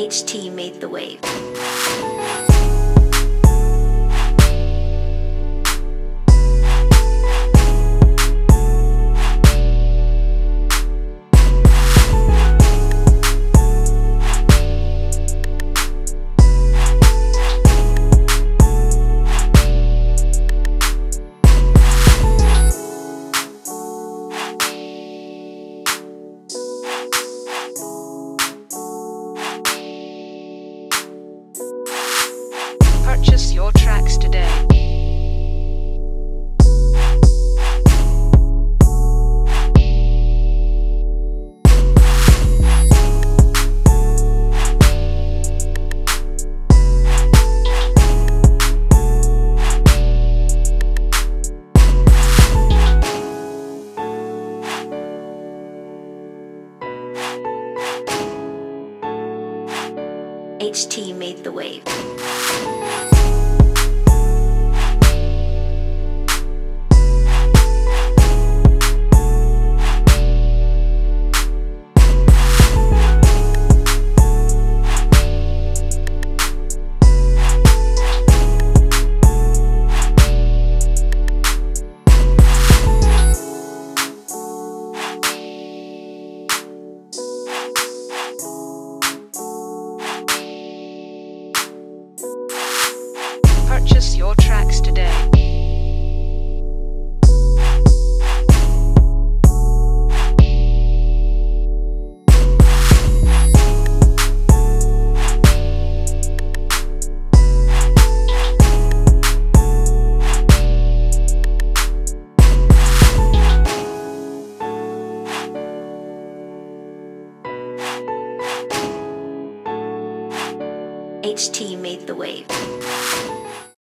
HT, make the wave. Purchase your tracks today. HT made the wave. Purchase your tracks today. HT made the wave. Purchase your tracks today. HT made the wave.